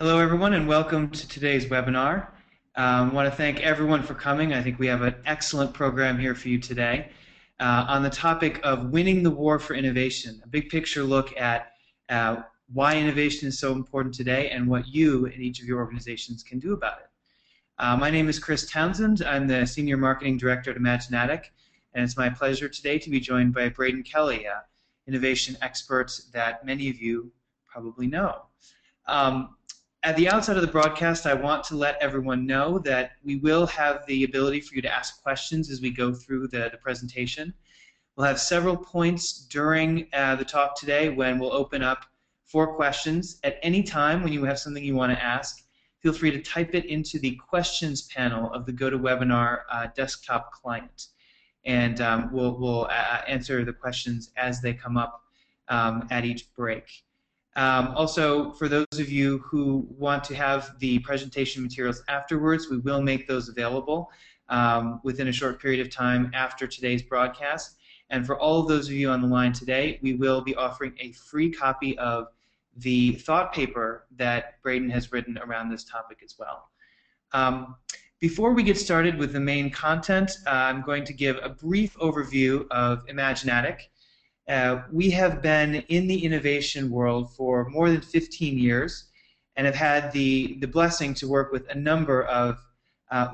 Hello everyone and welcome to today's webinar. I want to thank everyone for coming. I think we have an excellent program here for you today on the topic of winning the war for innovation, a big picture look at why innovation is so important today and what you and each of your organizations can do about it. My name is Chris Townsend. I'm the Senior Marketing Director at Imaginatik, and it's my pleasure today to be joined by Braden Kelley, an innovation expert that many of you probably know. At the outset of the broadcast, I want to let everyone know that we will have the ability for you to ask questions as we go through the presentation. We'll have several points during the talk today when we'll open up for questions. At any time when you have something you want to ask, feel free to type it into the questions panel of the GoToWebinar desktop client, and we'll answer the questions as they come up at each break. Also, for those of you who want to have the presentation materials afterwards, we will make those available within a short period of time after today's broadcast. And for all of those of you on the line today, we will be offering a free copy of the thought paper that Braden has written around this topic as well. Before we get started with the main content, I'm going to give a brief overview of Imaginatik. We have been in the innovation world for more than 15 years and have had the blessing to work with a number of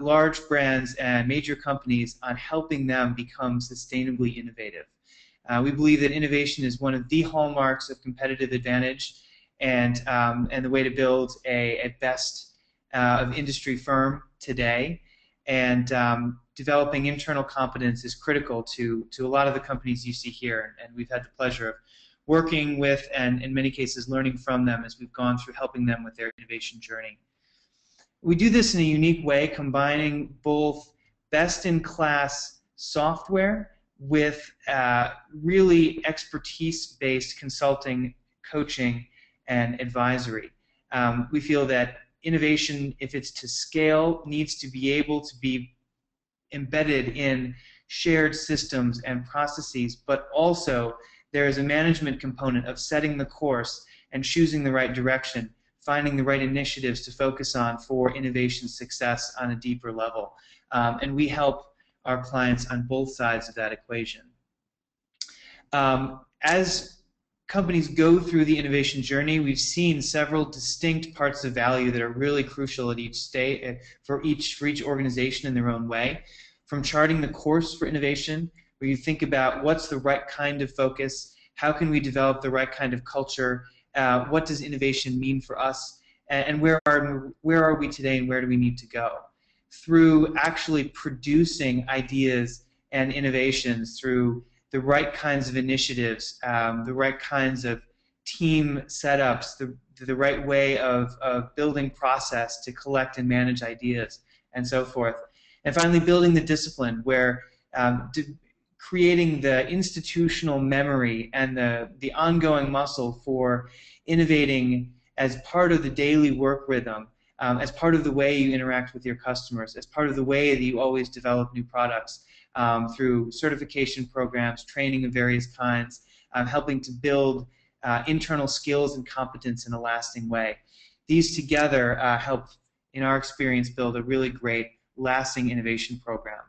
large brands and major companies on helping them become sustainably innovative. We believe that innovation is one of the hallmarks of competitive advantage and the way to build a best of industry firm today. And developing internal competence is critical to a lot of the companies you see here, and we've had the pleasure of working with and in many cases learning from them as we've gone through helping them with their innovation journey. We do this in a unique way, combining both best-in-class software with really expertise-based consulting, coaching, and advisory. We feel that innovation, if it's to scale, needs to be able to be embedded in shared systems and processes, but also there is a management component of setting the course and choosing the right direction, finding the right initiatives to focus on for innovation success on a deeper level. And we help our clients on both sides of that equation. As companies go through the innovation journey, we've seen several distinct parts of value that are really crucial at each stage for each organization in their own way. From charting the course for innovation, where you think about what's the right kind of focus, how can we develop the right kind of culture, what does innovation mean for us, and where are we today and where do we need to go? Through actually producing ideas and innovations through the right kinds of initiatives, the right kinds of team setups, the right way of building process to collect and manage ideas, and so forth. And finally, building the discipline where creating the institutional memory and the ongoing muscle for innovating as part of the daily work rhythm, as part of the way you interact with your customers, as part of the way that you always develop new products. Through certification programs, training of various kinds, helping to build internal skills and competence in a lasting way. These together help, in our experience, build a really great lasting innovation program.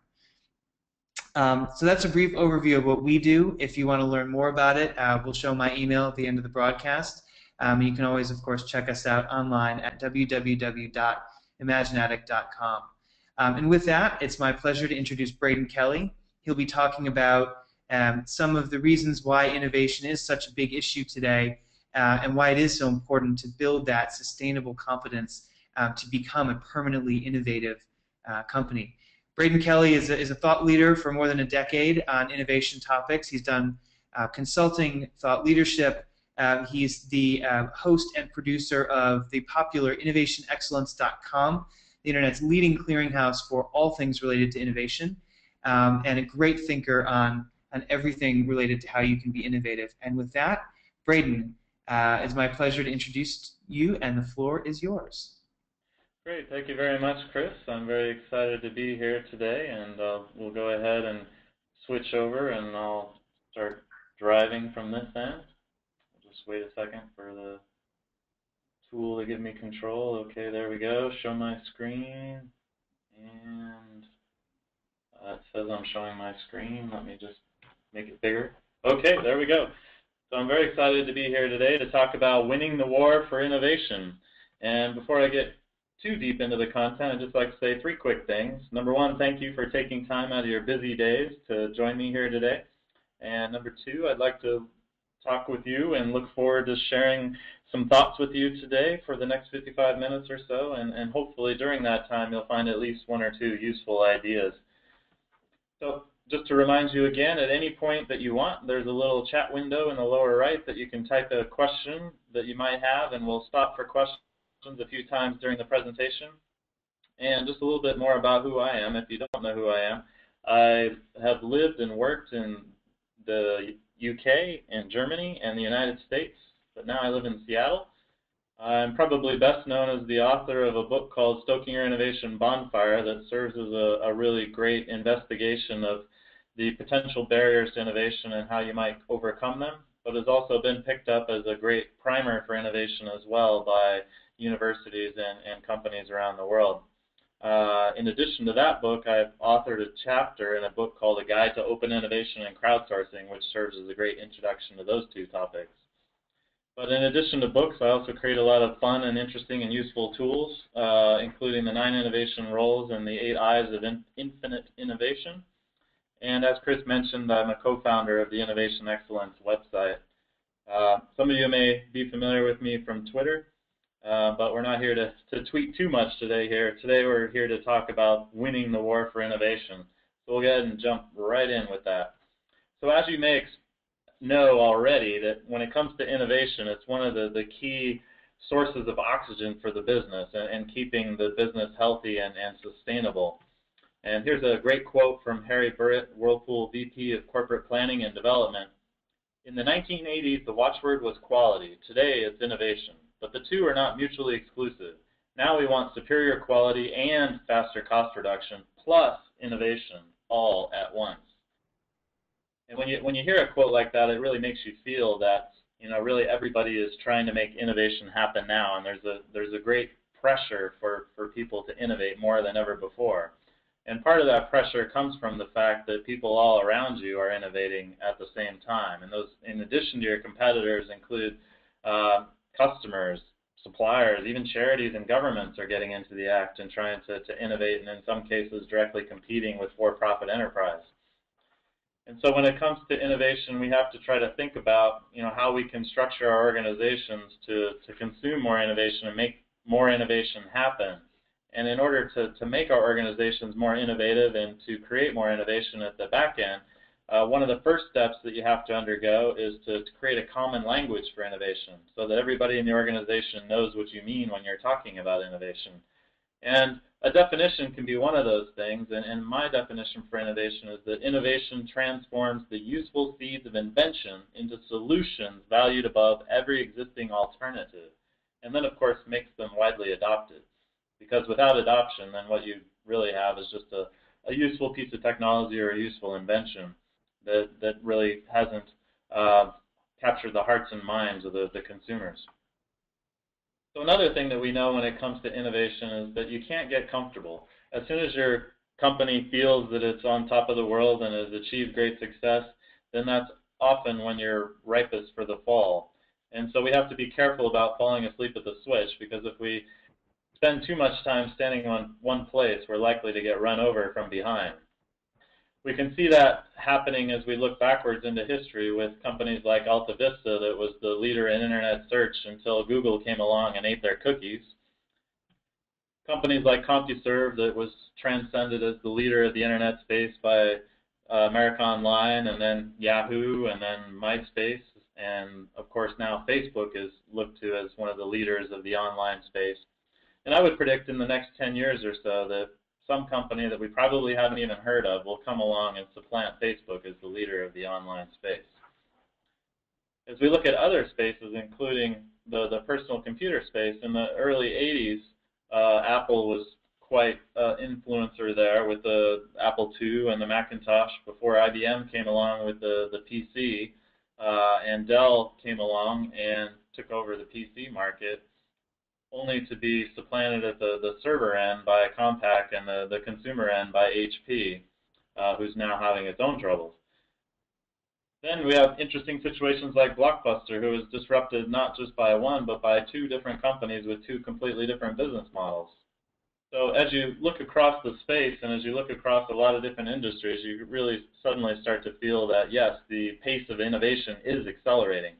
So that's a brief overview of what we do. If you want to learn more about it, we'll show my email at the end of the broadcast. You can always, of course, check us out online at www.imaginatik.com. And with that, it's my pleasure to introduce Braden Kelley. He'll be talking about some of the reasons why innovation is such a big issue today and why it is so important to build that sustainable competence to become a permanently innovative company. Braden Kelley is a thought leader for more than a decade on innovation topics. He's done consulting, thought leadership. He's the host and producer of the popular InnovationExcellence.com, the Internet's leading clearinghouse for all things related to innovation, and a great thinker on everything related to how you can be innovative. And with that, Braden, it's my pleasure to introduce you, and the floor is yours. Great. Thank you very much, Chris. I'm very excited to be here today, and we'll go ahead and switch over, and I'll start driving from this end. I'll just wait a second for the tool to give me control. Okay, there we go. Show my screen. And it says I'm showing my screen. Let me just make it bigger. Okay, there we go. So I'm very excited to be here today to talk about winning the war for innovation. And before I get too deep into the content, I'd just like to say three quick things. Number one, thank you for taking time out of your busy days to join me here today. And number two, I'd like to talk with you and look forward to sharing some thoughts with you today for the next 55 minutes or so, and hopefully during that time you'll find at least one or two useful ideas. So just to remind you again, at any point that you want, there's a little chat window in the lower right that you can type a question that you might have, and we'll stop for questions a few times during the presentation. And just a little bit more about who I am, if you don't know who I am. I have lived and worked in the UK and Germany and the United States, but now I live in Seattle. I'm probably best known as the author of a book called Stoking Your Innovation Bonfire that serves as a really great investigation of the potential barriers to innovation and how you might overcome them, but has also been picked up as a great primer for innovation as well by universities and companies around the world. In addition to that book, I've authored a chapter in a book called A Guide to Open Innovation and Crowdsourcing, which serves as a great introduction to those two topics. But in addition to books, I also create a lot of fun and interesting and useful tools, including the 9 innovation roles and the 8 I's of infinite innovation. And as Chris mentioned, I'm a co-founder of the Innovation Excellence website. Some of you may be familiar with me from Twitter. But we're not here to tweet too much today here. Today we're here to talk about winning the war for innovation. So we'll go ahead and jump right in with that. So as you may know already, that when it comes to innovation, it's one of the key sources of oxygen for the business and keeping the business healthy and sustainable. And here's a great quote from Harry Burritt, Whirlpool VP of Corporate Planning and Development. In the 1980s, the watchword was quality. Today, it's innovation. But the two are not mutually exclusive. Now we want superior quality and faster cost reduction plus innovation all at once. And when you hear a quote like that, it really makes you feel that, you know, really everybody is trying to make innovation happen now, and there's a great pressure for people to innovate more than ever before. And part of that pressure comes from the fact that people all around you are innovating at the same time. And those, in addition to your competitors, include customers, suppliers, even charities and governments are getting into the act and trying to innovate, and in some cases directly competing with for-profit enterprise. And so when it comes to innovation, we have to try to think about, you know, how we can structure our organizations to consume more innovation and make more innovation happen. And in order to make our organizations more innovative and to create more innovation at the back end, one of the first steps that you have to undergo is to create a common language for innovation so that everybody in the organization knows what you mean when you're talking about innovation. And a definition can be one of those things, and my definition for innovation is that innovation transforms the useful seeds of invention into solutions valued above every existing alternative, and then of course makes them widely adopted. Because without adoption, then what you really have is just a useful piece of technology or a useful invention that really hasn't captured the hearts and minds of the consumers. So another thing that we know when it comes to innovation is that you can't get comfortable. As soon as your company feels that it's on top of the world and has achieved great success, then that's often when you're ripest for the fall. And so we have to be careful about falling asleep at the switch, because if we spend too much time standing on one place, we're likely to get run over from behind. We can see that happening as we look backwards into history with companies like Alta Vista, that was the leader in internet search until Google came along and ate their cookies. Companies like CompuServe, that was transcended as the leader of the internet space by America Online, and then Yahoo, and then MySpace, and of course now Facebook is looked to as one of the leaders of the online space. And I would predict in the next 10 years or so that some company that we probably haven't even heard of will come along and supplant Facebook as the leader of the online space. As we look at other spaces, including the personal computer space, in the early 80s, Apple was quite an influencer there with the Apple II and the Macintosh, before IBM came along with the PC, and Dell came along and took over the PC market. only to be supplanted at the server end by Compaq and the consumer end by HP, who's now having its own troubles. Then we have interesting situations like Blockbuster, who is disrupted not just by one, but by two different companies with two completely different business models. So as you look across the space and as you look across a lot of different industries, you really suddenly start to feel that, yes, the pace of innovation is accelerating.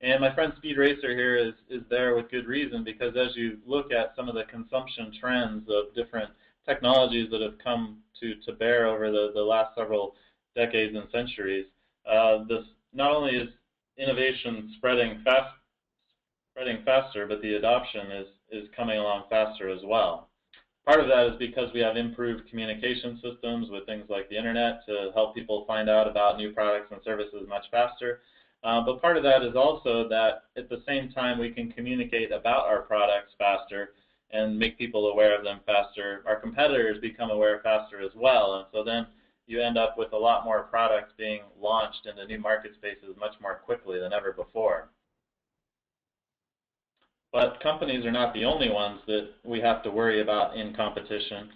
And my friend Speed Racer here is there with good reason, because as you look at some of the consumption trends of different technologies that have come to bear over the last several decades and centuries, this not only is innovation spreading faster, but the adoption is coming along faster as well. Part of that is because we have improved communication systems with things like the internet to help people find out about new products and services much faster. But part of that is also that at the same time we can communicate about our products faster and make people aware of them faster. Our competitors become aware faster as well. And so then you end up with a lot more products being launched into new market spaces much more quickly than ever before. But companies are not the only ones that we have to worry about in competition.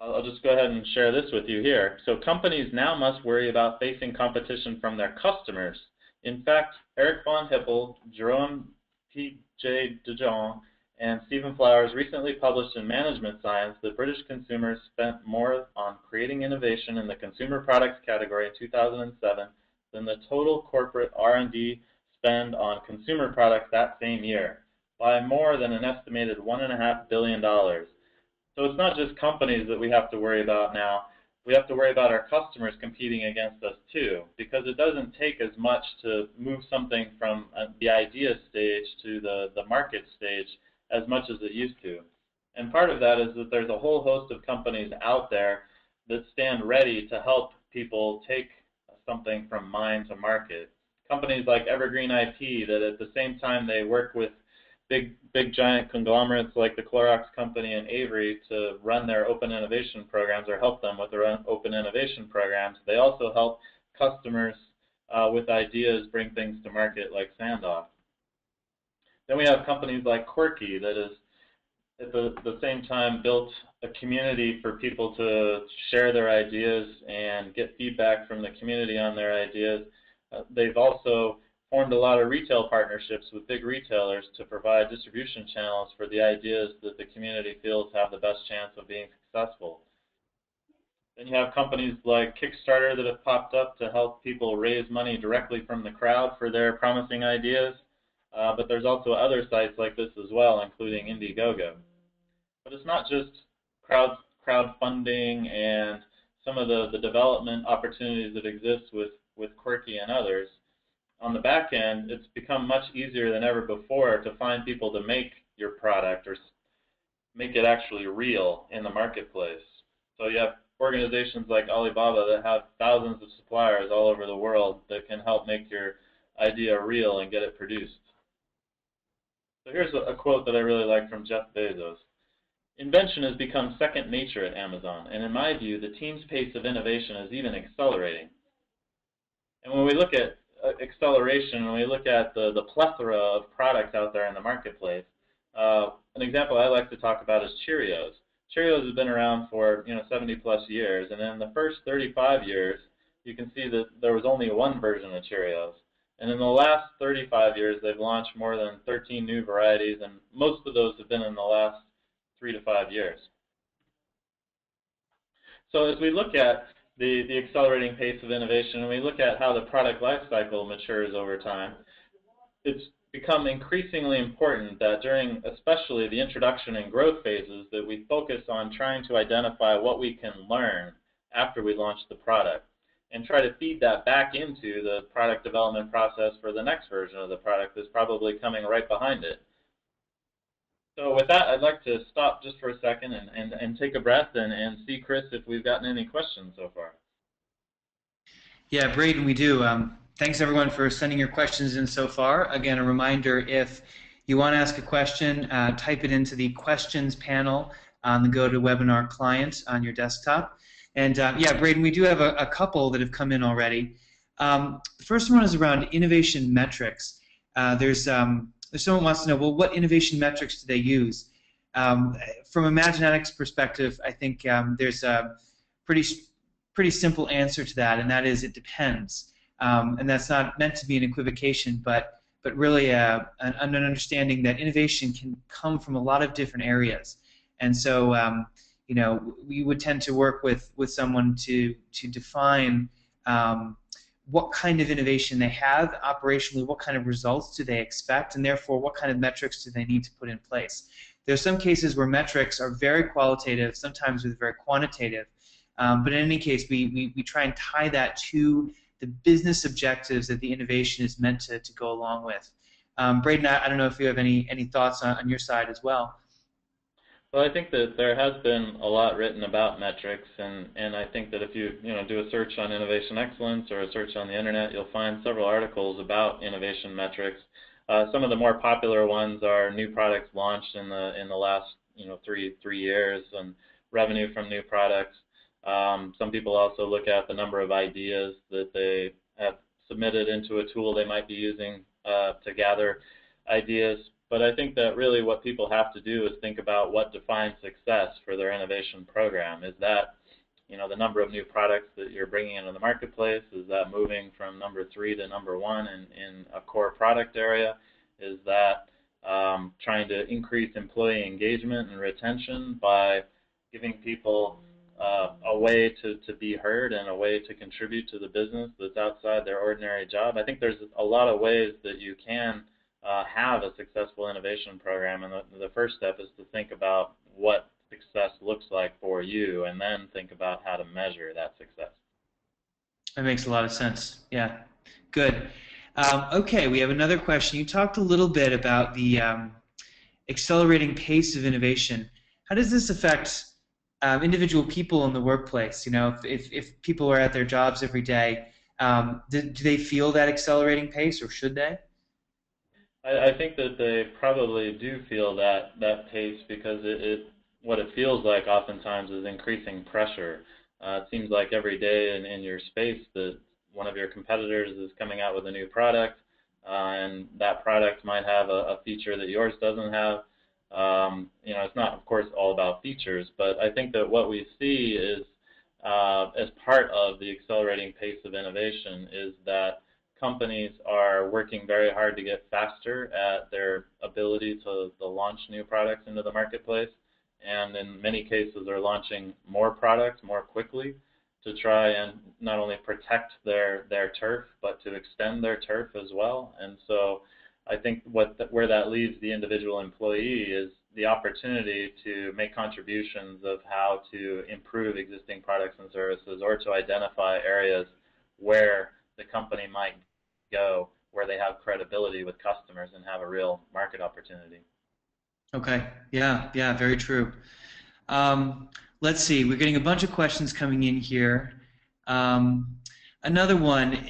I'll just go ahead and share this with you here. So companies now must worry about facing competition from their customers. In fact, Eric Von Hippel, Jerome P.J. DeJong, and Stephen Flowers recently published in Management Science that British consumers spent more on creating innovation in the consumer products category in 2007 than the total corporate R&D spend on consumer products that same year, by more than an estimated $1.5 billion. So it's not just companies that we have to worry about now. We have to worry about our customers competing against us too, because it doesn't take as much to move something from the idea stage to the market stage as much as it used to. And part of that is that there's a whole host of companies out there that stand ready to help people take something from mind to market. Companies like Evergreen IP, that at the same time they work with big giant conglomerates like the Clorox Company and Avery to run their open innovation programs or help them with their own open innovation programs. They also help customers with ideas bring things to market like Sandoz. Then we have companies like Quirky that is at the same time built a community for people to share their ideas and get feedback from the community on their ideas. They've also formed a lot of retail partnerships with big retailers to provide distribution channels for the ideas that the community feels have the best chance of being successful. Then you have companies like Kickstarter that have popped up to help people raise money directly from the crowd for their promising ideas, but there's also other sites like this as well, including Indiegogo. But it's not just crowdfunding and some of the development opportunities that exist with Quirky and others. On the back end, it's become much easier than ever before to find people to make your product or make it actually real in the marketplace. So you have organizations like Alibaba that have thousands of suppliers all over the world that can help make your idea real and get it produced. So here's a quote that I really like from Jeff Bezos. "Invention has become second nature at Amazon, and in my view, the team's pace of innovation is even accelerating." And when we look at acceleration, when we look at the plethora of products out there in the marketplace, an example I like to talk about is Cheerios. Cheerios has been around for 70 plus years, and in the first 35 years, you can see that there was only one version of Cheerios. And in the last 35 years, they've launched more than 13 new varieties, and most of those have been in the last 3 to 5 years. So as we look at the accelerating pace of innovation, and we look at how the product life cycle matures over time, it's become increasingly important that during especially the introduction and growth phases that we focus on trying to identify what we can learn after we launch the product and try to feed that back into the product development process for the next version of the product that's probably coming right behind it. So with that, I'd like to stop just for a second and take a breath and see, Chris, if we've gotten any questions so far. Yeah, Braden, we do. Thanks, everyone, for sending your questions in so far. Again, a reminder, if you want to ask a question, type it into the questions panel on the GoToWebinar client on your desktop. And, yeah, Braden, we do have a couple that have come in already. The first one is around innovation metrics. There's If someone wants to know, well, what innovation metrics do they use? From Imaginatik's perspective, I think there's a pretty simple answer to that, and that is it depends. And that's not meant to be an equivocation, but really an understanding that innovation can come from a lot of different areas. And so, you know, we would tend to work with someone to define what kind of innovation they have operationally, what kind of results do they expect, and therefore what kind of metrics do they need to put in place. There are some cases where metrics are very qualitative, sometimes with very quantitative, but in any case we try and tie that to the business objectives that the innovation is meant to go along with. Braden, I don't know if you have any thoughts on your side as well. Well, I think that there has been a lot written about metrics, and I think that if you do a search on innovation excellence or a search on the internet, you'll find several articles about innovation metrics. Some of the more popular ones are new products launched in the last 3 years and revenue from new products. Some people also look at the number of ideas that they have submitted into a tool they might be using to gather ideas. But I think that really what people have to do is think about what defines success for their innovation program. Is that, the number of new products that you're bringing into the marketplace? Is that moving from number 3 to number 1 in a core product area? Is that trying to increase employee engagement and retention by giving people a way to be heard and a way to contribute to the business that's outside their ordinary job? I think there's a lot of ways that you can have a successful innovation program, and the first step is to think about what success looks like for you, and then think about how to measure that success. That makes a lot of sense. Yeah, good. Okay, we have another question. You talked a little bit about the accelerating pace of innovation. How does this affect individual people in the workplace? If people are at their jobs every day, do they feel that accelerating pace, or should they? I think that they probably do feel that pace, because what it feels like oftentimes is increasing pressure. It seems like every day in your space that one of your competitors is coming out with a new product, and that product might have a feature that yours doesn't have. It's not, of course, all about features, but I think that what we see is, as part of the accelerating pace of innovation, is that companies are working very hard to get faster at their ability to launch new products into the marketplace, and in many cases are launching more products more quickly to try and not only protect their turf, but to extend their turf as well. And so I think where that leaves the individual employee is the opportunity to make contributions of how to improve existing products and services, or to identify areas where the company might go, where they have credibility with customers and have a real market opportunity. Okay. Yeah, very true. Let's see. We're getting a bunch of questions coming in here. Another one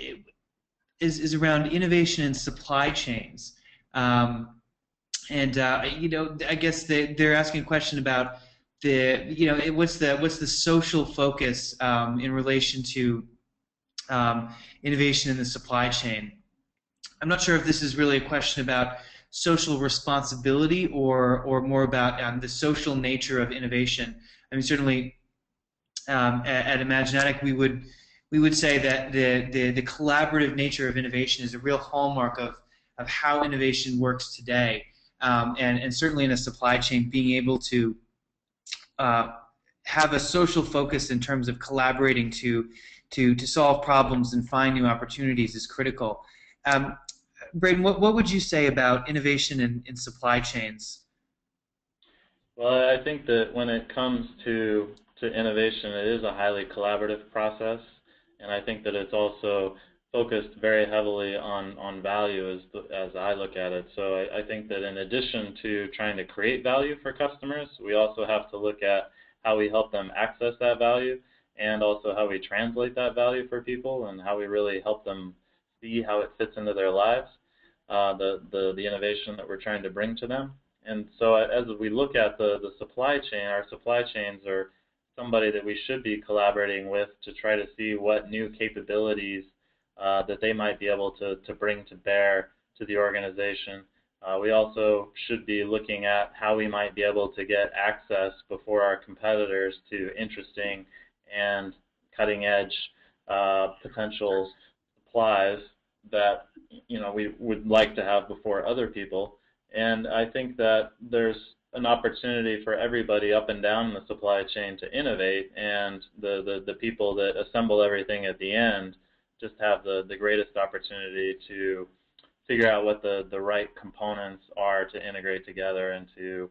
is around innovation and supply chains. I guess they're asking a question about what's the social focus in relation to innovation in the supply chain. I'm not sure if this is really a question about social responsibility or more about the social nature of innovation. I mean, certainly at Imaginatik we would say that the collaborative nature of innovation is a real hallmark of how innovation works today, and certainly in a supply chain, being able to have a social focus in terms of collaborating to solve problems and find new opportunities is critical. Braden, what would you say about innovation in supply chains? Well, I think that when it comes to innovation, it is a highly collaborative process, and I think that it's also focused very heavily on value as I look at it. So I think that in addition to trying to create value for customers, we also have to look at how we help them access that value, and also how we translate that value for people, and how we really help them see how it fits into their lives, the innovation that we're trying to bring to them. And so as we look at the supply chain, our supply chains are somebody that we should be collaborating with to try to see what new capabilities that they might be able to bring to bear to the organization, We also should be looking at how we might be able to get access before our competitors to interesting and cutting-edge potential supplies that we would like to have before other people. And I think that there's an opportunity for everybody up and down the supply chain to innovate, and the people that assemble everything at the end just have the greatest opportunity to figure out what the right components are to integrate together and to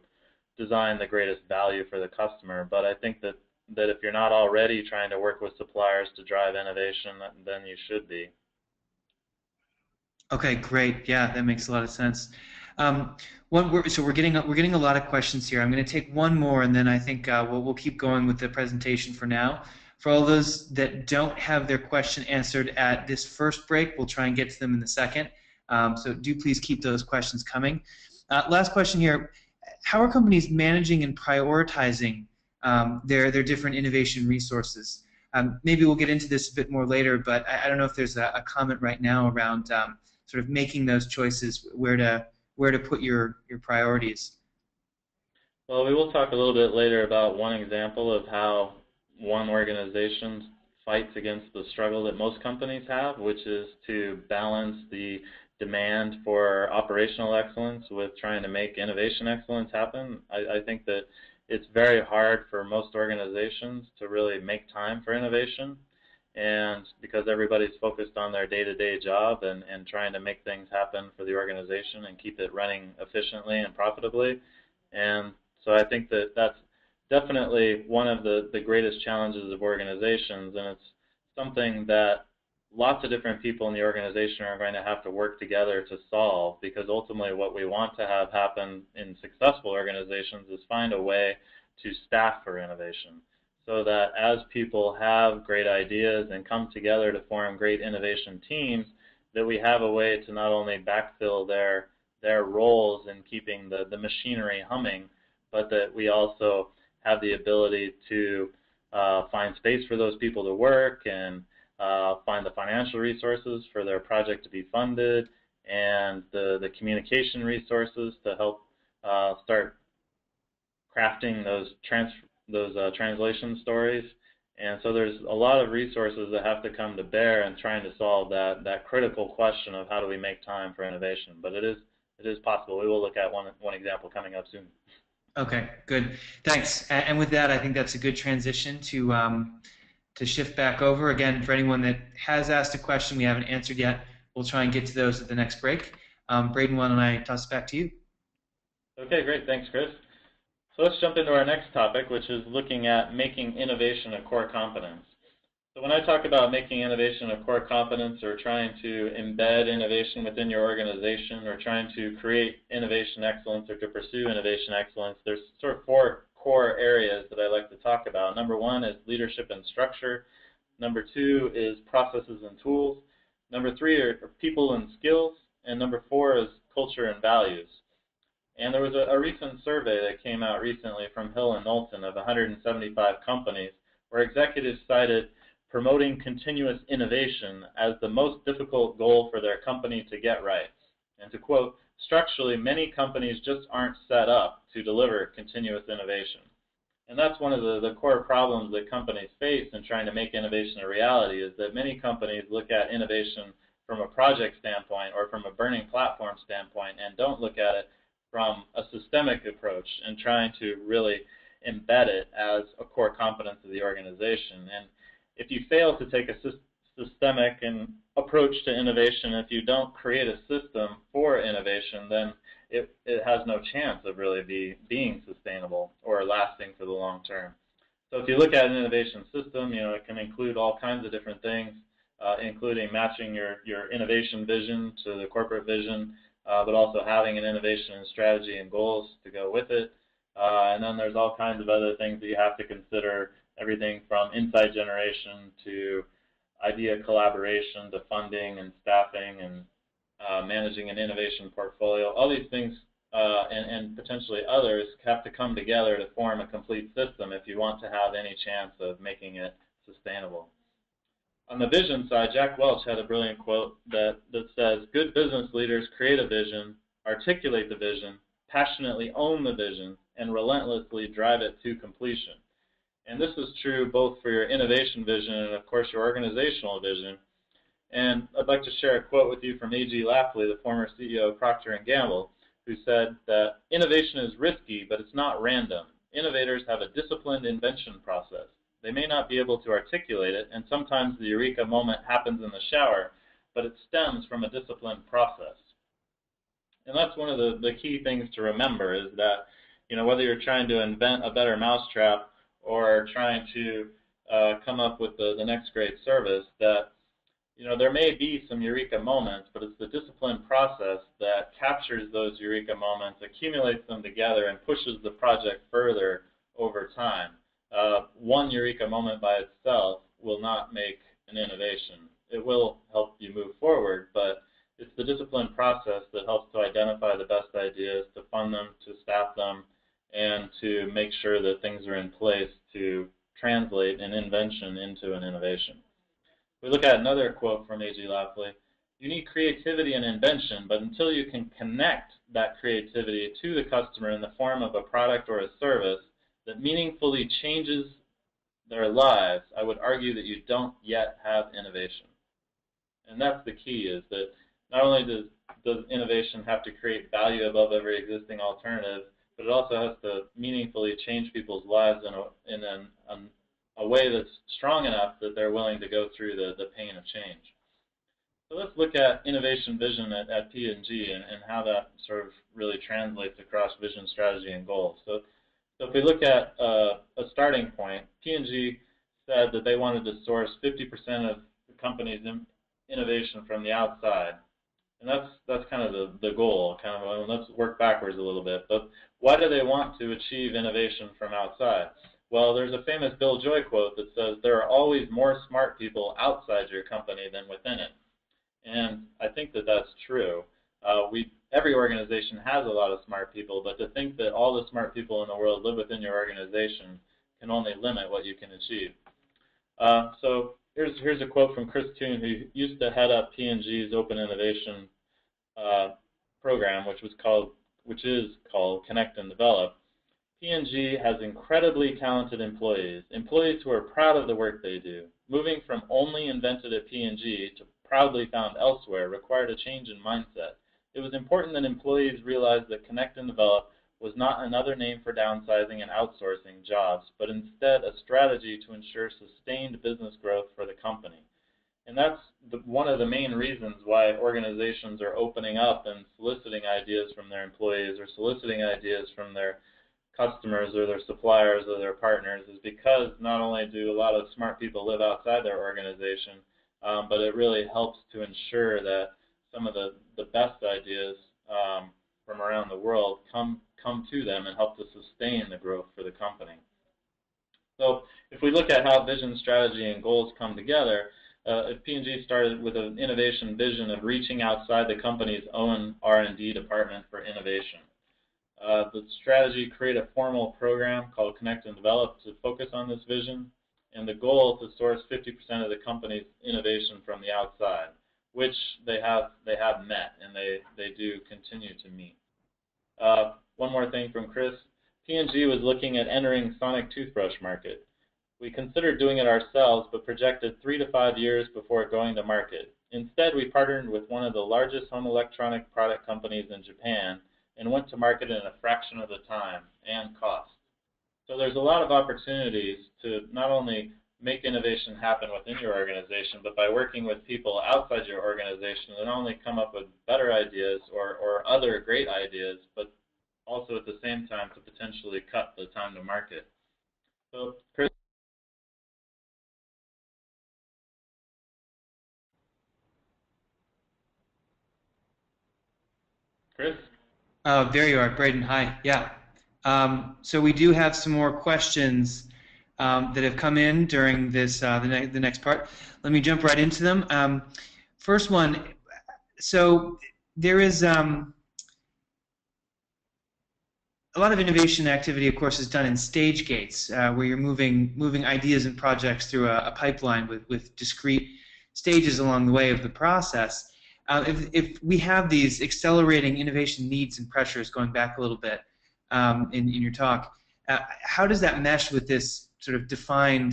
design the greatest value for the customer. But I think that if you're not already trying to work with suppliers to drive innovation, then you should be. Okay, great. Yeah, that makes a lot of sense. So we're getting a lot of questions here. I'm going to take one more, and then I think we'll keep going with the presentation for now. For all those that don't have their question answered at this first break, we'll try and get to them in the second. So do please keep those questions coming. Last question here: how are companies managing and prioritizing their different innovation resources? Maybe we'll get into this a bit more later, but I don't know if there's a comment right now around sort of making those choices, where to put your priorities. Well, we will talk a little bit later about one example of how one organization fights against the struggle that most companies have, which is to balance the demand for operational excellence with trying to make innovation excellence happen. I think that it's very hard for most organizations to really make time for innovation, and because everybody's focused on their day-to-day job and trying to make things happen for the organization and keep it running efficiently and profitably. And so I think that that's definitely one of the greatest challenges of organizations, and it's something that lots of different people in the organization are going to have to work together to solve, because ultimately what we want to have happen in successful organizations is find a way to staff for innovation, so that as people have great ideas and come together to form great innovation teams, that we have a way to not only backfill their roles in keeping the machinery humming, but that we also have the ability to find space for those people to work, and find the financial resources for their project to be funded, and the communication resources to help start crafting those translation stories. And so there's a lot of resources that have to come to bear in trying to solve that critical question of how do we make time for innovation. But it is possible. We will look at one example coming up soon. Okay, good. Thanks. And with that, I think that's a good transition to shift back over. Again, for anyone that has asked a question we haven't answered yet, we'll try and get to those at the next break. Braden, why don't I toss it back to you? Okay, great. Thanks, Chris. So let's jump into our next topic, which is looking at making innovation a core competence. So when I talk about making innovation a core competence, or trying to embed innovation within your organization, or trying to create innovation excellence, or to pursue innovation excellence, there's sort of four core areas that I like to talk about. Number one is leadership and structure. Number two is processes and tools. Number three are people and skills. And number four is culture and values. And there was a recent survey that came out recently from Hill and Knowlton of 175 companies, where executives cited promoting continuous innovation as the most difficult goal for their company to get right. And to quote, "Structurally, many companies just aren't set up to deliver continuous innovation." And that's one of the core problems that companies face in trying to make innovation a reality, is that many companies look at innovation from a project standpoint or from a burning platform standpoint, and don't look at it from a systemic approach and trying to really embed it as a core competence of the organization. And if you fail to take a systemic and approach to innovation, if you don't create a system for innovation, then it has no chance of really being sustainable or lasting for the long term. So if you look at an innovation system, it can include all kinds of different things, including matching your innovation vision to the corporate vision, but also having an innovation and strategy and goals to go with it. And then there's all kinds of other things that you have to consider, everything from insight generation to idea collaboration to funding and staffing and managing an innovation portfolio. All these things and potentially others have to come together to form a complete system if you want to have any chance of making it sustainable. On the vision side, Jack Welch had a brilliant quote that says, "Good business leaders create a vision articulate the vision, passionately own the vision, and relentlessly drive it to completion. And this is true both for your innovation vision and, of course, your organizational vision. And I'd like to share a quote with you from A.G. Lafley, the former CEO of Procter & Gamble, who said that innovation is risky, but it's not random. Innovators have a disciplined invention process. They may not be able to articulate it, and sometimes the eureka moment happens in the shower, but it stems from a disciplined process. And that's one of the key things to remember is that, you know, whether you're trying to invent a better mousetrap or trying to come up with the next great service, that, you know, there may be some eureka moments, but it's the disciplined process that captures those eureka moments, accumulates them together, and pushes the project further over time. One eureka moment by itself will not make an innovation. It will help you move forward, but it's the disciplined process that helps to identify the best ideas, to fund them, to staff them, and to make sure that things are in place to translate an invention into an innovation. We look at another quote from A.G. Lafley. You need creativity and invention, but until you can connect that creativity to the customer in the form of a product or a service that meaningfully changes their lives, I would argue that you don't yet have innovation. And that's the key, is that not only does innovation have to create value above every existing alternative, but it also has to meaningfully change people's lives in a way that's strong enough that they're willing to go through the pain of change. So let's look at innovation vision at P&G and how that sort of really translates across vision, strategy, and goals. So if we look at a starting point, P&G said that they wanted to source 50% of the company's innovation from the outside. And that's kind of the goal. Kind of, well, let's work backwards a little bit. But why do they want to achieve innovation from outside? Well, there's a famous Bill Joy quote that says, there are always more smart people outside your company than within it. And I think that that's true. Every organization has a lot of smart people, but to think that all the smart people in the world live within your organization can only limit what you can achieve. So here's a quote from Chris Toon, who used to head up P&G's Open Innovation program, which is called Connect and Develop. P&G has incredibly talented employees who are proud of the work they do. Moving from only invented at P&G to proudly found elsewhere required a change in mindset. It was important that employees realize that Connect and Develop was not another name for downsizing and outsourcing jobs, but instead a strategy to ensure sustained business growth for the company. And that's one of the main reasons why organizations are opening up and soliciting ideas from their employees or soliciting ideas from their customers or their suppliers or their partners, is because not only do a lot of smart people live outside their organization, but it really helps to ensure that some of the best ideas from around the world come to them and help to sustain the growth for the company. So if we look at how vision, strategy, and goals come together, if P&G started with an innovation vision of reaching outside the company's own R&D department for innovation. The strategy create a formal program called Connect and Develop to focus on this vision, and the goal to source 50% of the company's innovation from the outside, which they have met, and they do continue to meet. One more thing from Chris. P&G was looking at entering sonic toothbrush market. We considered doing it ourselves, but projected 3 to 5 years before going to market. Instead, we partnered with one of the largest home electronic product companies in Japan and went to market in a fraction of the time and cost. So there's a lot of opportunities to not only make innovation happen within your organization, but by working with people outside your organization that not only come up with better ideas or other great ideas, but also at the same time to potentially cut the time to market. So, Chris. Chris? Oh, there you are, Braden. Hi. Yeah. So we do have some more questions that have come in during this the next part. Let me jump right into them. First one. So there is a lot of innovation activity, of course, is done in stage gates, where you're moving ideas and projects through a pipeline with discrete stages along the way of the process. If we have these accelerating innovation needs and pressures, going back a little bit in your talk, how does that mesh with this sort of defined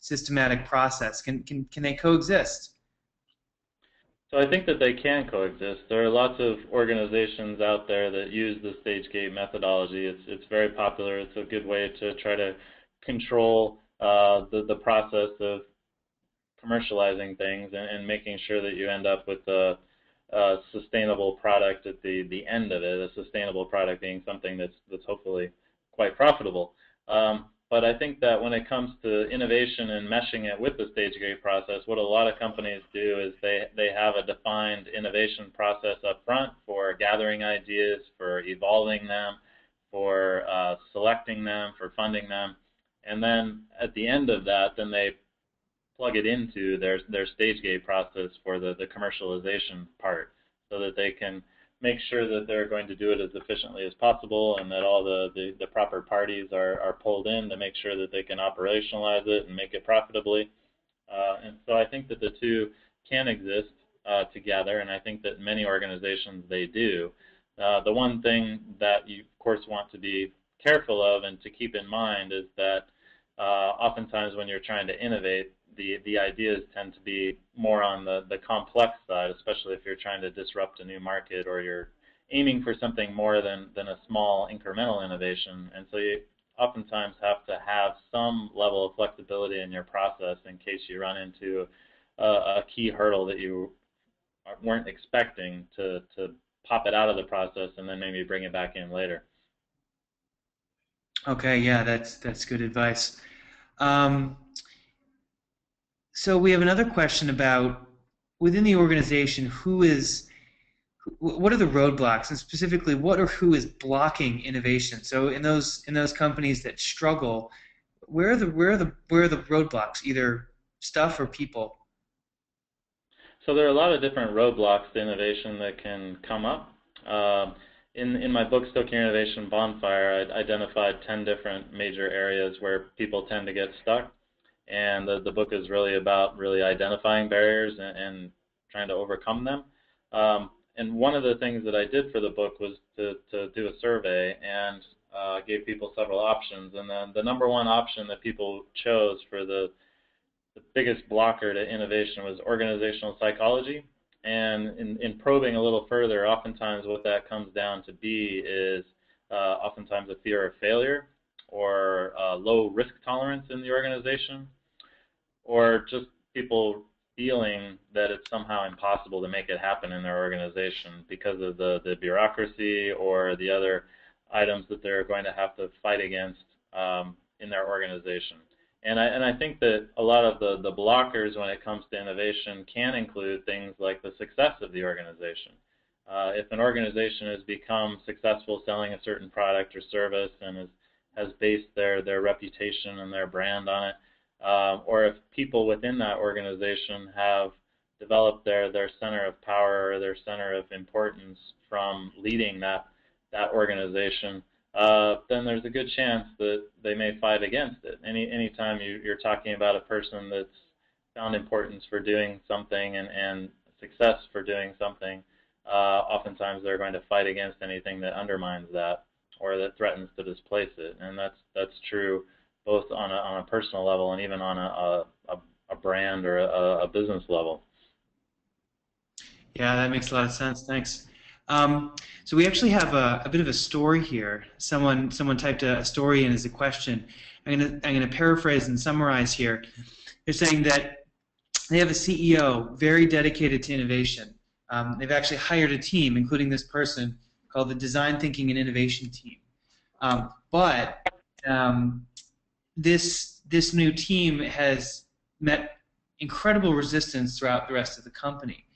systematic process? Can they coexist? So I think that they can coexist. There are lots of organizations out there that use the stage gate methodology. It's very popular. It's a good way to try to control the process of commercializing things and making sure that you end up with a sustainable product at the end of it, a sustainable product being something that's hopefully quite profitable. But I think that when it comes to innovation and meshing it with the stage gate process, what a lot of companies do is they have a defined innovation process up front for gathering ideas, for evolving them, for selecting them, for funding them. And then at the end of that, then they plug it into their stage gate process for the commercialization part, so that they can make sure that they're going to do it as efficiently as possible, and that all the proper parties are pulled in to make sure that they can operationalize it and make it profitably. And so I think that the two can exist together, and I think that many organizations, they do. The one thing that you, of course, want to be careful of and to keep in mind is that oftentimes when you're trying to innovate, the ideas tend to be more on the complex side, especially if you're trying to disrupt a new market or you're aiming for something more than a small incremental innovation. And so you oftentimes have to have some level of flexibility in your process in case you run into a key hurdle that you weren't expecting, to pop it out of the process and then maybe bring it back in later. Okay, yeah, that's good advice. So we have another question about, within the organization, what are the roadblocks, and specifically what or who is blocking innovation? So in those companies that struggle, where are the roadblocks, either stuff or people? So there are a lot of different roadblocks to innovation that can come up. In my book, Stoking Your Innovation Bonfire, I identified 10 different major areas where people tend to get stuck. And the book is really about really identifying barriers and trying to overcome them. And one of the things that I did for the book was to do a survey and gave people several options. And then the number one option that people chose for the biggest blocker to innovation was organizational psychology. And in probing a little further, oftentimes what that comes down to be is oftentimes a fear of failure, or low risk tolerance in the organization, or just people feeling that it's somehow impossible to make it happen in their organization because of the bureaucracy or the other items that they're going to have to fight against in their organization. And I think that a lot of the blockers when it comes to innovation can include things like the success of the organization. If an organization has become successful selling a certain product or service and has based their reputation and their brand on it, or if people within that organization have developed their center of power or their center of importance from leading that organization, then there's a good chance that they may fight against it. Anytime you're talking about a person that's found importance for doing something and success for doing something, oftentimes they're going to fight against anything that undermines that, or that threatens to displace it. And that's true both on a personal level and even on a brand or a business level. Yeah, that makes a lot of sense. Thanks. So we actually have a bit of a story here. Someone typed a story in as a question. I'm gonna paraphrase and summarize here. They're saying that they have a CEO very dedicated to innovation. They've actually hired a team, including this person, called the Design Thinking and Innovation Team. This new team has met incredible resistance throughout the rest of the company,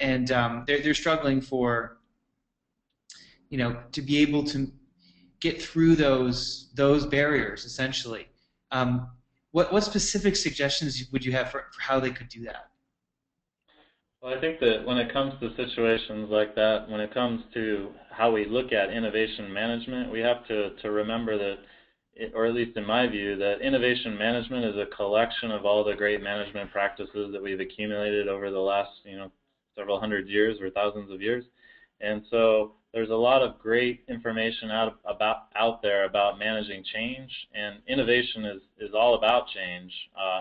they're struggling for, to be able to get through those barriers essentially. What specific suggestions would you have for how they could do that? Well, I think that when it comes to situations like that, when it comes to how we look at innovation management, we have to remember that, or at least in my view, that innovation management is a collection of all the great management practices that we've accumulated over the last several hundred years or thousands of years. And so there's a lot of great information out there about managing change, and innovation is all about change.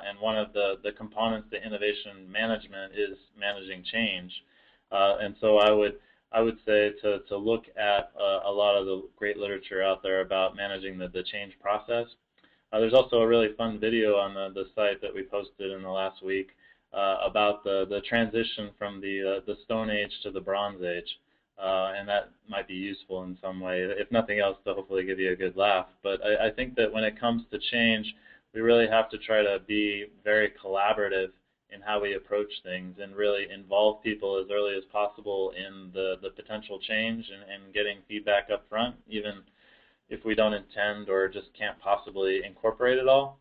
And one of the components to innovation management is managing change. And so I would say to look at a lot of the great literature out there about managing the change process. There's also a really fun video on the site that we posted in the last week about the transition from the Stone Age to the Bronze Age. And that might be useful in some way, if nothing else, to hopefully give you a good laugh. But I think that when it comes to change, we really have to try to be very collaborative in how we approach things and really involve people as early as possible in the potential change and getting feedback up front, even if we don't intend or just can't possibly incorporate it all,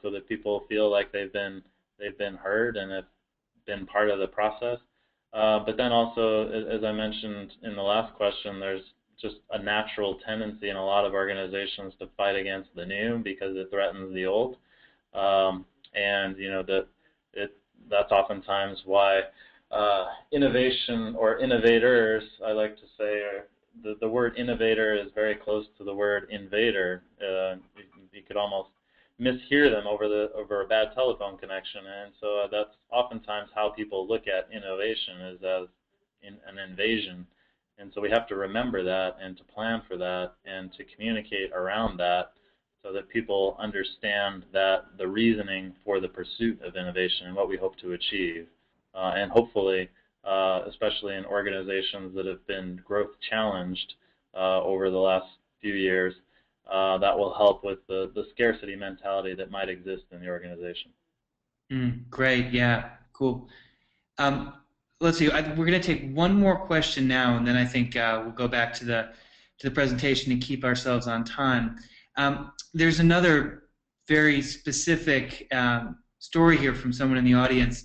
so that people feel like they've been heard and have been part of the process. But then also, as I mentioned in the last question, there's just a natural tendency in a lot of organizations to fight against the new because it threatens the old, and you know that's oftentimes why innovation or innovators, I like to say, are the word innovator is very close to the word invader. You could almost mishear them over a bad telephone connection, and so that's oftentimes how people look at innovation, is as an invasion. And so we have to remember that and to plan for that and to communicate around that so that people understand that the reasoning for the pursuit of innovation and what we hope to achieve, and hopefully, especially in organizations that have been growth challenged over the last few years, that will help with the scarcity mentality that might exist in the organization. Great, yeah, cool. Let's see, we're going to take one more question now, and then I think we'll go back to the presentation and keep ourselves on time. There's another very specific story here from someone in the audience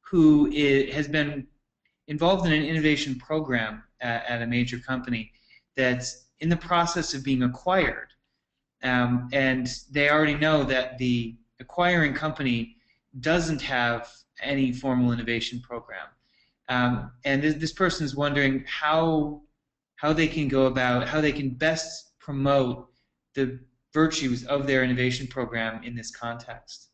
who has been involved in an innovation program at a major company that's in the process of being acquired, and they already know that the acquiring company doesn't have any formal innovation program, and this person is wondering how they can go about, how they can best promote the virtues of their innovation program in this context.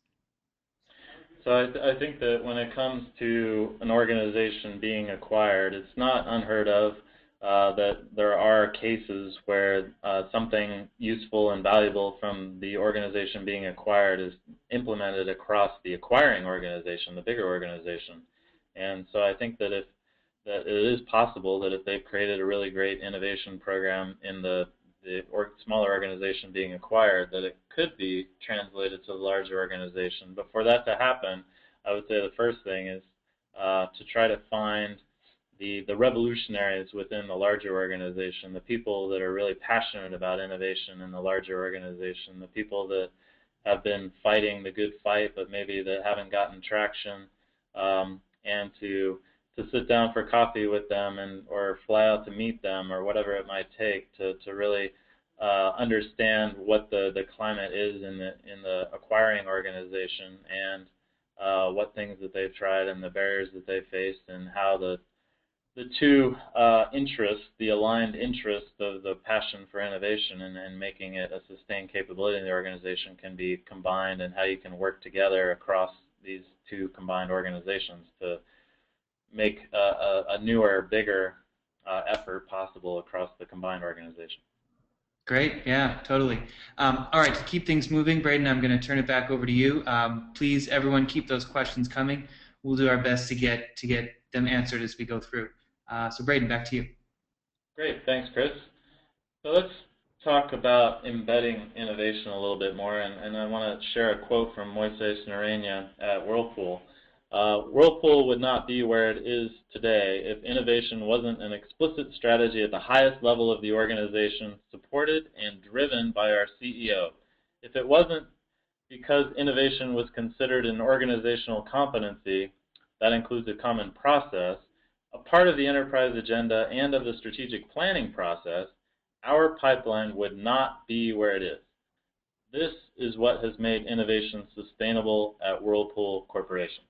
So I think that when it comes to an organization being acquired, it's not unheard of that there are cases where something useful and valuable from the organization being acquired is implemented across the acquiring organization, the bigger organization. And so I think that that it is possible that if they've created a really great innovation program in the smaller organization being acquired, that it could be translated to the larger organization. But for that to happen, I would say the first thing is to try to find the revolutionaries within the larger organization, the people that are really passionate about innovation in the larger organization, the people that have been fighting the good fight but maybe that haven't gotten traction, and to sit down for coffee with them or fly out to meet them or whatever it might take to really understand what the climate is in the acquiring organization, and what things that they've tried and the barriers that they faced, and how the two interests, the aligned interests of the passion for innovation and making it a sustained capability in the organization can be combined, and how you can work together across these two combined organizations to make a newer, bigger effort possible across the combined organization. Great, yeah, totally. All right, to keep things moving, Braden, I'm going to turn it back over to you. Please, everyone, keep those questions coming. We'll do our best to get them answered as we go through. So Braden, back to you. Great, thanks, Chris. So let's talk about embedding innovation a little bit more, and I want to share a quote from Moises Noreña at Whirlpool. Whirlpool would not be where it is today if innovation wasn't an explicit strategy at the highest level of the organization, supported and driven by our CEO. If it wasn't because innovation was considered an organizational competency, that includes a common process, a part of the enterprise agenda, and of the strategic planning process, our pipeline would not be where it is. This is what has made innovation sustainable at Whirlpool Corporation.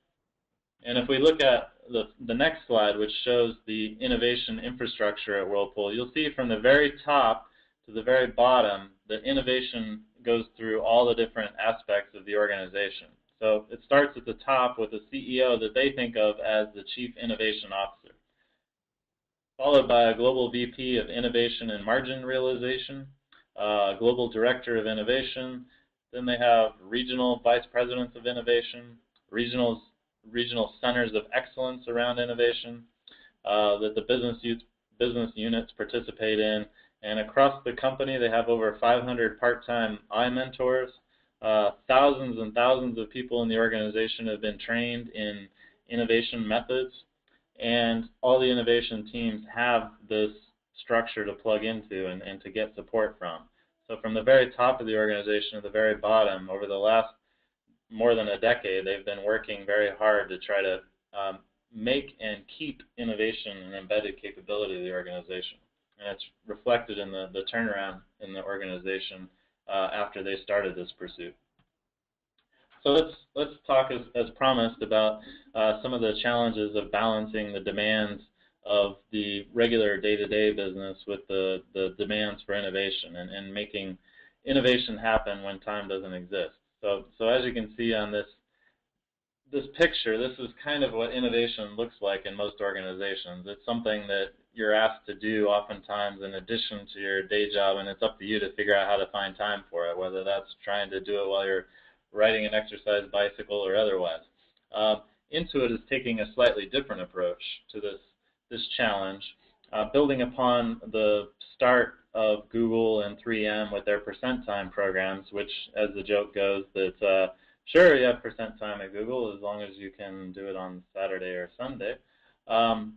And if we look at the next slide, which shows the innovation infrastructure at Whirlpool, you'll see from the very top to the very bottom that innovation goes through all the different aspects of the organization. So it starts at the top with the CEO that they think of as the Chief Innovation Officer, followed by a Global VP of Innovation and Margin Realization, Global Director of Innovation. Then they have Regional Vice Presidents of Innovation, Regional Centers of Excellence around innovation that the business units participate in. And across the company, they have over 500 part-time iMentors. Thousands and thousands of people in the organization have been trained in innovation methods, and all the innovation teams have this structure to plug into and to get support from. So from the very top of the organization to the very bottom, over the last more than a decade, they've been working very hard to try to make and keep innovation an embedded capability of the organization. And it's reflected in the turnaround in the organization after they started this pursuit. So let's talk, as promised, about some of the challenges of balancing the demands of the regular day-to-day business with the demands for innovation and making innovation happen when time doesn't exist. So as you can see on this picture, this is kind of what innovation looks like in most organizations. It's something that you're asked to do oftentimes in addition to your day job, and it's up to you to figure out how to find time for it, whether that's trying to do it while you're riding an exercise bicycle or otherwise. Intuit is taking a slightly different approach to this challenge, building upon the start of Google and 3M with their percent time programs, which, as the joke goes, that sure, you have percent time at Google as long as you can do it on Saturday or Sunday.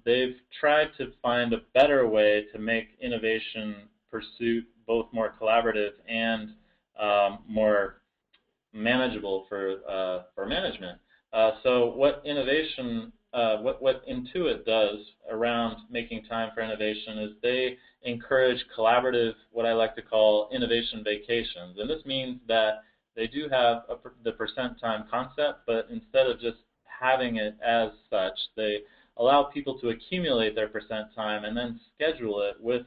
They've tried to find a better way to make innovation pursuit both more collaborative and more manageable for management. So what innovation, what Intuit does around making time for innovation is they encourage collaborative, what I like to call innovation vacations. And this means that they do have the percent time concept, but instead of just having it as such, they allow people to accumulate their percent time and then schedule it with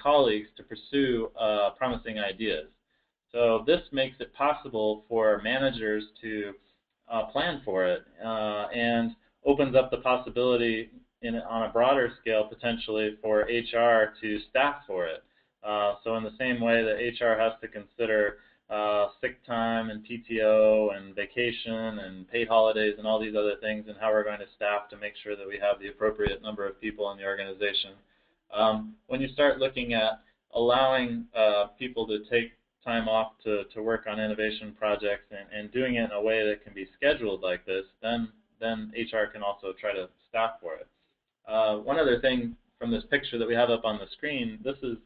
colleagues to pursue promising ideas. So this makes it possible for managers to plan for it and opens up the possibility on a broader scale potentially for HR to staff for it. So in the same way that HR has to consider sick time and PTO and vacation and paid holidays and all these other things and how we're going to staff to make sure that we have the appropriate number of people in the organization. When you start looking at allowing people to take time off to work on innovation projects and doing it in a way that can be scheduled like this, then HR can also try to staff for it. One other thing from this picture that we have up on the screen, this is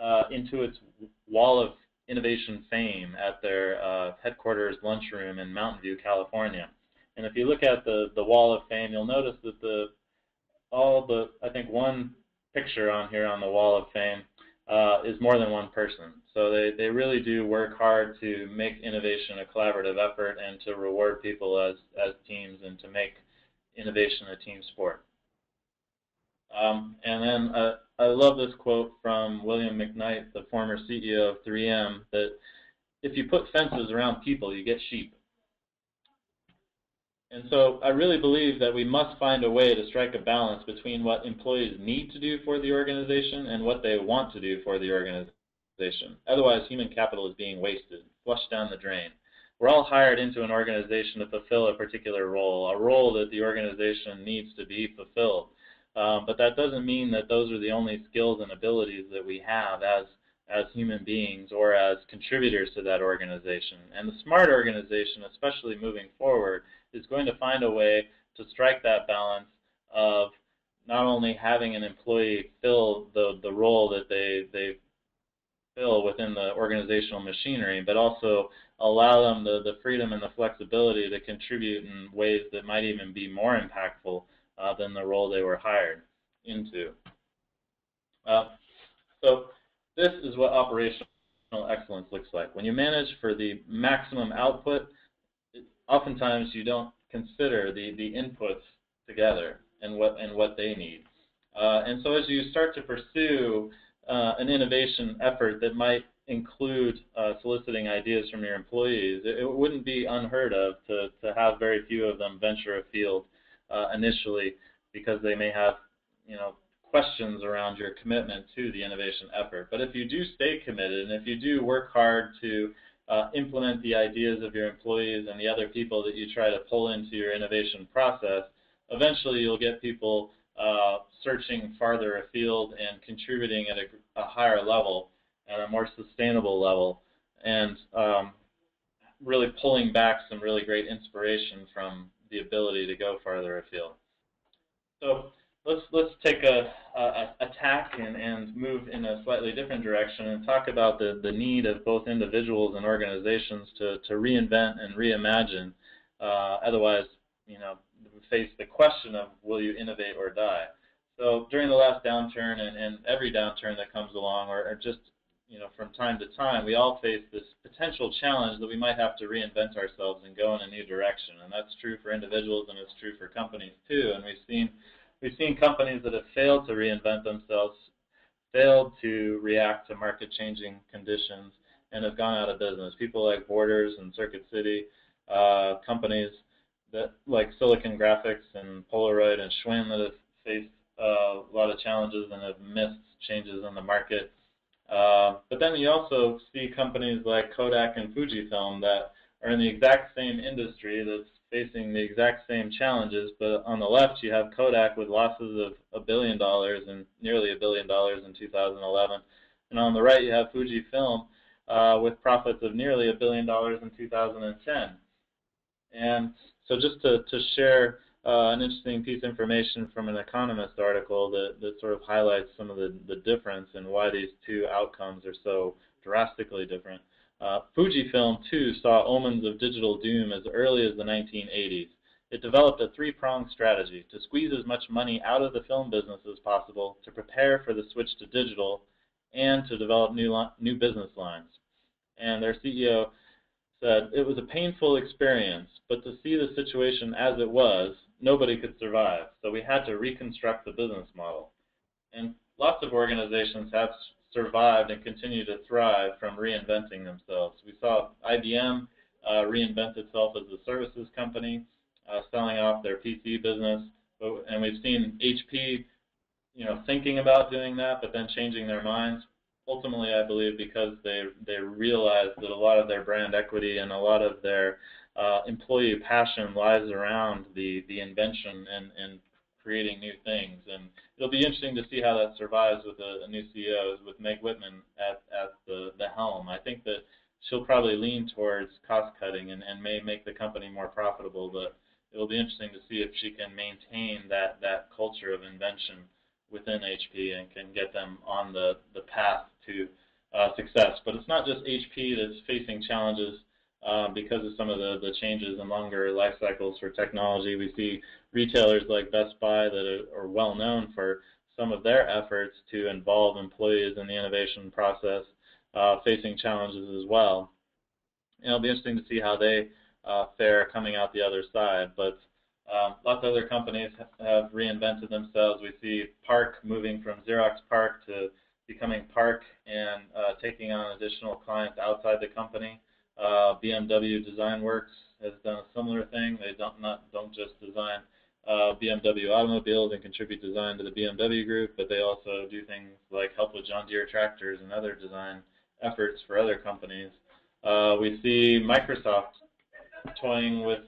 Intuit's wall of innovation fame at their headquarters lunchroom in Mountain View, California. And if you look at the wall of fame, you'll notice that I think one picture on here on the wall of fame is more than one person. So they really do work hard to make innovation a collaborative effort and to reward people as teams and to make innovation a team sport. And then I love this quote from William McKnight, the former CEO of 3M, that if you put fences around people, you get sheep. And so I really believe that we must find a way to strike a balance between what employees need to do for the organization and what they want to do for the organization. Otherwise, human capital is being wasted, flushed down the drain. We're all hired into an organization to fulfill a particular role, a role that the organization needs to be fulfilled. But that doesn't mean that those are the only skills and abilities that we have as human beings or as contributors to that organization. And the smart organization, especially moving forward, is going to find a way to strike that balance of not only having an employee fill the role that they fill within the organizational machinery, but also allow them the freedom and the flexibility to contribute in ways that might even be more impactful than the role they were hired into. So this is what operational excellence looks like. When you manage for the maximum output, oftentimes you don't consider the inputs together and what they need. And so as you start to pursue an innovation effort that might include soliciting ideas from your employees, it wouldn't be unheard of to have very few of them venture afield initially, because they may have, you know, questions around your commitment to the innovation effort. But if you do stay committed, and if you do work hard to implement the ideas of your employees and the other people that you try to pull into your innovation process, eventually you'll get people searching farther afield and contributing at a higher level, at a more sustainable level, and really pulling back some really great inspiration from the ability to go farther afield. So let's take a tack and move in a slightly different direction and talk about the need of both individuals and organizations to reinvent and reimagine. Otherwise, you know, face the question of, will you innovate or die? So during the last downturn and every downturn that comes along, or just, you know, from time to time, we all face this potential challenge that we might have to reinvent ourselves and go in a new direction. And that's true for individuals, and it's true for companies too. And we've seen companies that have failed to reinvent themselves, failed to react to market-changing conditions, and have gone out of business. People like Borders and Circuit City, companies that like Silicon Graphics and Polaroid and Schwinn that have faced a lot of challenges and have missed changes in the market. But then you also see companies like Kodak and Fujifilm that are in the exact same industry that's facing the exact same challenges, but on the left you have Kodak with losses of $1 billion and nearly $1 billion in 2011, and on the right you have Fujifilm with profits of nearly $1 billion in 2010. And so just to share an interesting piece of information from an Economist article that sort of highlights some of the difference and why these two outcomes are so drastically different. Fujifilm, too, saw omens of digital doom as early as the 1980s. It developed a three-pronged strategy to squeeze as much money out of the film business as possible, to prepare for the switch to digital, and to develop new business lines. And their CEO said, "It was a painful experience, but to see the situation as it was, nobody could survive, so we had to reconstruct the business model." And lots of organizations have survived and continue to thrive from reinventing themselves. We saw IBM reinvent itself as a services company, selling off their PC business, and we've seen HP, you know, thinking about doing that, but then changing their minds. Ultimately, I believe because they realized that a lot of their brand equity and a lot of their employee passion lies around the invention and creating new things. And it'll be interesting to see how that survives with a new CEO, with Meg Whitman at the helm. I think that she'll probably lean towards cost cutting and may make the company more profitable, but it'll be interesting to see if she can maintain that culture of invention within HP and can get them on the path to success. But it's not just HP that's facing challenges because of some of the changes and longer life cycles for technology. We see retailers like Best Buy that are well known for some of their efforts to involve employees in the innovation process facing challenges as well. And it'll be interesting to see how they fare coming out the other side. But lots of other companies have reinvented themselves. We see Park moving from Xerox PARC to becoming PARC and taking on additional clients outside the company. BMW Design Works has done a similar thing. They don't just design BMW automobiles and contribute design to the BMW group, but they also do things like help with John Deere tractors and other design efforts for other companies. We see Microsoft toying with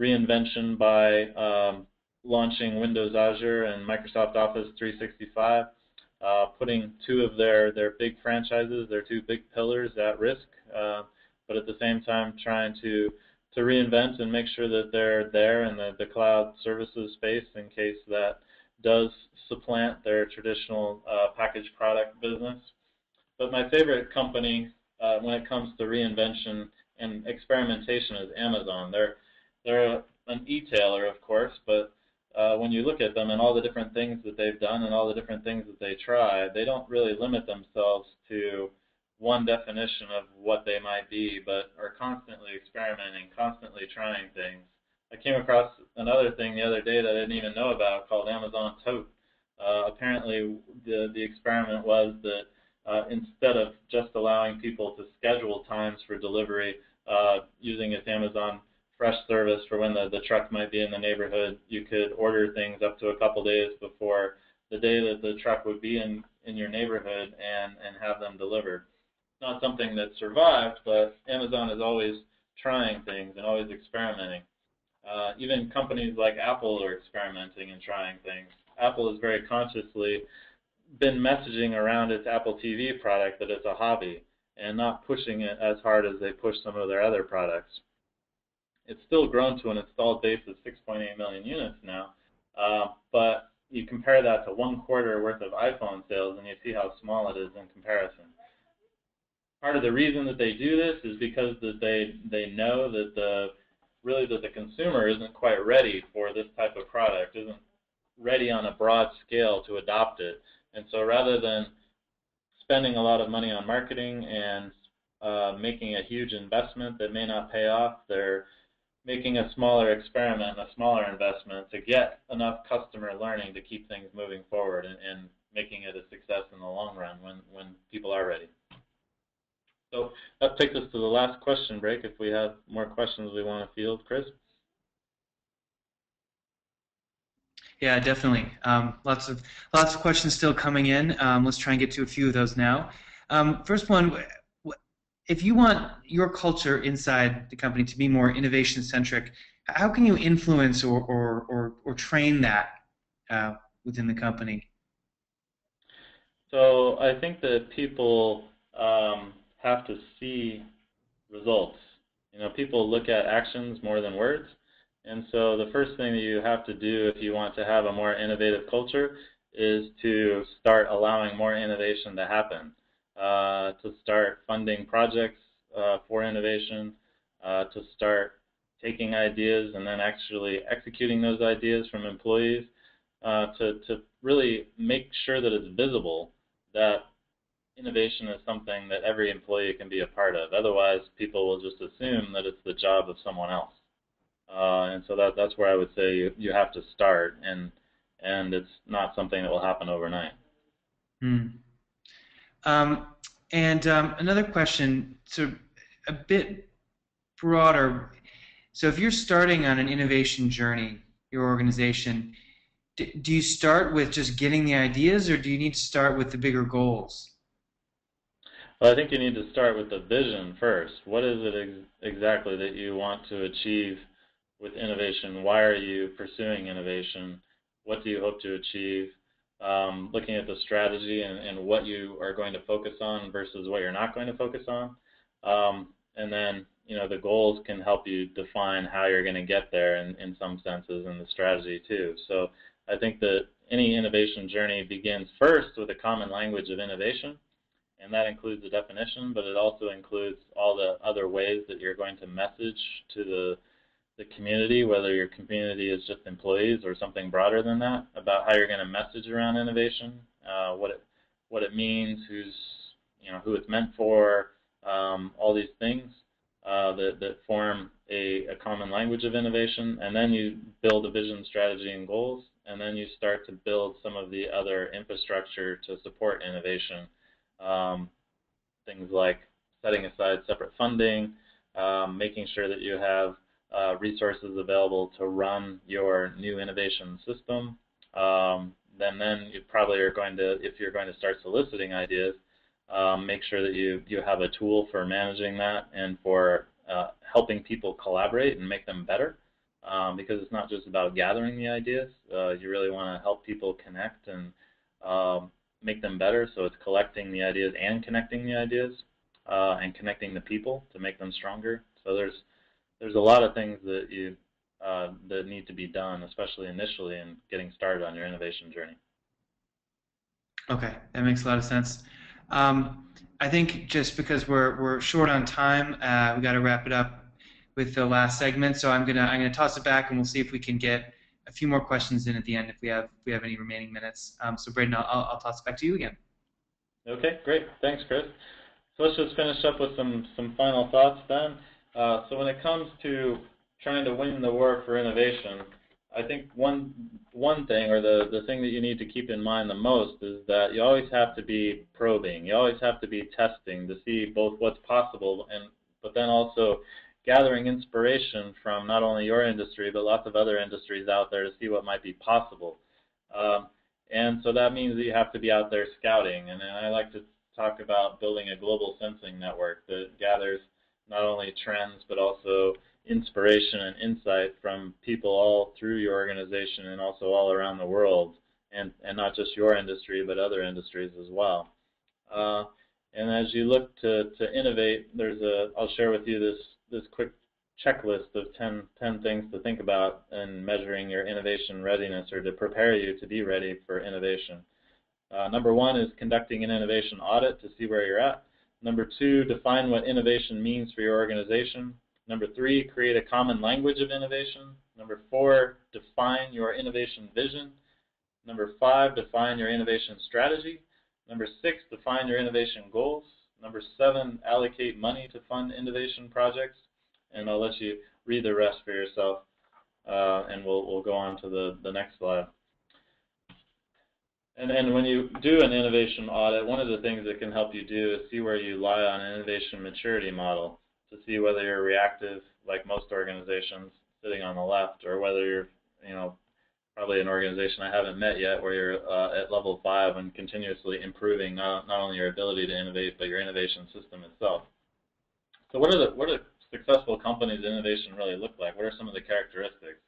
reinvention by launching Windows Azure and Microsoft Office 365, putting two of their big franchises, their two big pillars, at risk, but at the same time trying to reinvent and make sure that they're there in the cloud services space in case that does supplant their traditional packaged product business. But my favorite company when it comes to reinvention and experimentation is Amazon. They're an e-tailer, of course, but when you look at them and all the different things that they've done and all the different things that they try, they don't really limit themselves to one definition of what they might be, but are constantly experimenting, constantly trying things, I came across another thing the other day that I didn't even know about called Amazon Tote. Apparently, the experiment was that instead of just allowing people to schedule times for delivery using its Amazon Fresh service for when the truck might be in the neighborhood, you could order things up to a couple days before the day that the truck would be in your neighborhood and have them delivered. Not something that survived, but Amazon is always trying things and always experimenting. Even companies like Apple are experimenting and trying things. Apple has very consciously been messaging around its Apple TV product that it's a hobby and not pushing it as hard as they push some of their other products. It's still grown to an installed base of 6.8 million units now, but you compare that to 1 quarter worth of iPhone sales and you see how small it is in comparison. Part of the reason that they do this is because that they know that the consumer isn't quite ready for this type of product, isn't ready on a broad scale to adopt it. And so rather than spending a lot of money on marketing and making a huge investment that may not pay off, they're making a smaller experiment and a smaller investment to get enough customer learning to keep things moving forward and making it a success in the long run when people are ready. So that takes us to the last question break if we have more questions we want to field. Chris? Yeah, definitely. Lots of questions still coming in. Let's try and get to a few of those now. First one, if you want your culture inside the company to be more innovation-centric, how can you influence or train that within the company? So I think that people have to see results. You know, people look at actions more than words. And so the first thing that you have to do if you want to have a more innovative culture is to start allowing more innovation to happen, to start funding projects for innovation, to start taking ideas and then actually executing those ideas from employees, to really make sure that it's visible that innovation is something that every employee can be a part of. Otherwise, people will just assume that it's the job of someone else. And so that's where I would say you have to start, and it's not something that will happen overnight. Mm. Another question, so a bit broader. So if you're starting on an innovation journey, your organization, do you start with just getting the ideas, or do you need to start with the bigger goals? Well, I think you need to start with the vision first. What is it exactly that you want to achieve with innovation? Why are you pursuing innovation? What do you hope to achieve? Looking at the strategy and what you are going to focus on versus what you're not going to focus on. And then, you know, the goals can help you define how you're going to get there in some senses, and the strategy too. So I think that any innovation journey begins first with a common language of innovation. And that includes the definition, but it also includes all the other ways that you're going to message to the community, whether your community is just employees or something broader than that, about how you're going to message around innovation, what it means, who it's meant for, all these things that form a common language of innovation. And then you build a vision, strategy, and goals, and then you start to build some of the other infrastructure to support innovation. Things like setting aside separate funding, making sure that you have resources available to run your new innovation system. Then you probably are going to, if you're going to start soliciting ideas, make sure that you have a tool for managing that and for helping people collaborate and make them better, because it's not just about gathering the ideas. You really want to help people connect and make them better, so it's collecting the ideas and connecting the ideas, and connecting the people to make them stronger. So there's a lot of things that you that need to be done, especially initially in getting started on your innovation journey. Okay, that makes a lot of sense. I think just because we're short on time, we got to wrap it up with the last segment. So I'm gonna toss it back, and we'll see if we can get a few more questions in at the end if we have any remaining minutes. So Braden, I'll toss it back to you again. Okay, great. Thanks, Chris. So let's just finish up with some final thoughts then. So when it comes to trying to win the war for innovation, I think one thing, or the thing that you need to keep in mind the most, is that you always have to be probing. You always have to be testing to see both what's possible, but then also gathering inspiration from not only your industry but lots of other industries out there to see what might be possible. And so that means that you have to be out there scouting. And I like to talk about building a global sensing network that gathers not only trends but also inspiration and insight from people all through your organization and also all around the world, and not just your industry but other industries as well. And as you look to innovate, I'll share with you this quick checklist of 10 things to think about in measuring your innovation readiness, or to prepare you to be ready for innovation. Number one is conducting an innovation audit to see where you're at. Number two, define what innovation means for your organization. Number three, create a common language of innovation. Number four, define your innovation vision. Number five, define your innovation strategy. Number six, define your innovation goals. Number seven, allocate money to fund innovation projects. And I'll let you read the rest for yourself, and we'll go on to the next slide. And when you do an innovation audit, one of the things that can help you do is see where you lie on an innovation maturity model, to see whether you're reactive, like most organizations, sitting on the left, or whether you're, probably an organization I haven't met yet, where you're at level 5 and continuously improving not only your ability to innovate, but your innovation system itself. So what do successful companies' innovation really look like? What are some of the characteristics?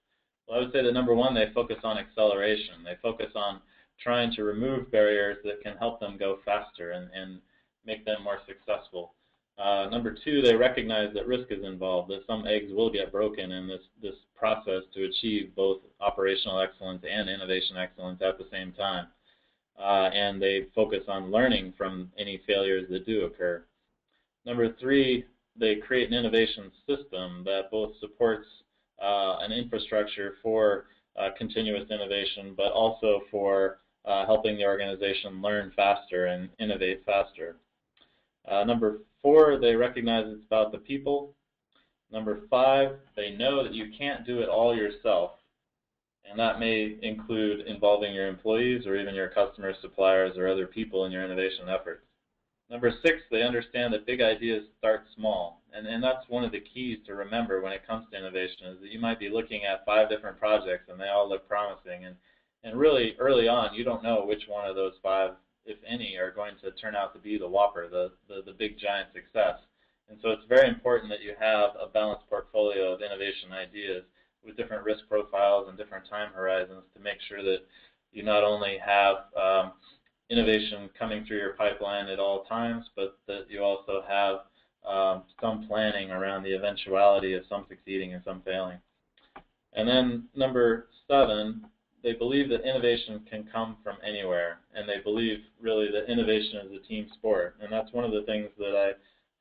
Well, I would say that number one, they focus on acceleration. They focus on trying to remove barriers that can help them go faster and make them more successful. Number two, they recognize that risk is involved, that some eggs will get broken in this process to achieve both operational excellence and innovation excellence at the same time. And they focus on learning from any failures that do occur. Number three, they create an innovation system that both supports an infrastructure for continuous innovation, but also for helping the organization learn faster and innovate faster. Number four, they recognize it's about the people. Number five, they know that you can't do it all yourself, and that may include involving your employees or even your customers, suppliers, or other people in your innovation efforts. Number six, they understand that big ideas start small, and that's one of the keys to remember when it comes to innovation, is that you might be looking at 5 different projects and they all look promising, and really early on you don't know which one of those 5, if any, are going to turn out to be the whopper, the big giant success. And so it's very important that you have a balanced portfolio of innovation ideas with different risk profiles and different time horizons to make sure that you not only have innovation coming through your pipeline at all times, but that you also have some planning around the eventuality of some succeeding and some failing. And then number seven, they believe that innovation can come from anywhere, and they believe really that innovation is a team sport. And that's one of the things that I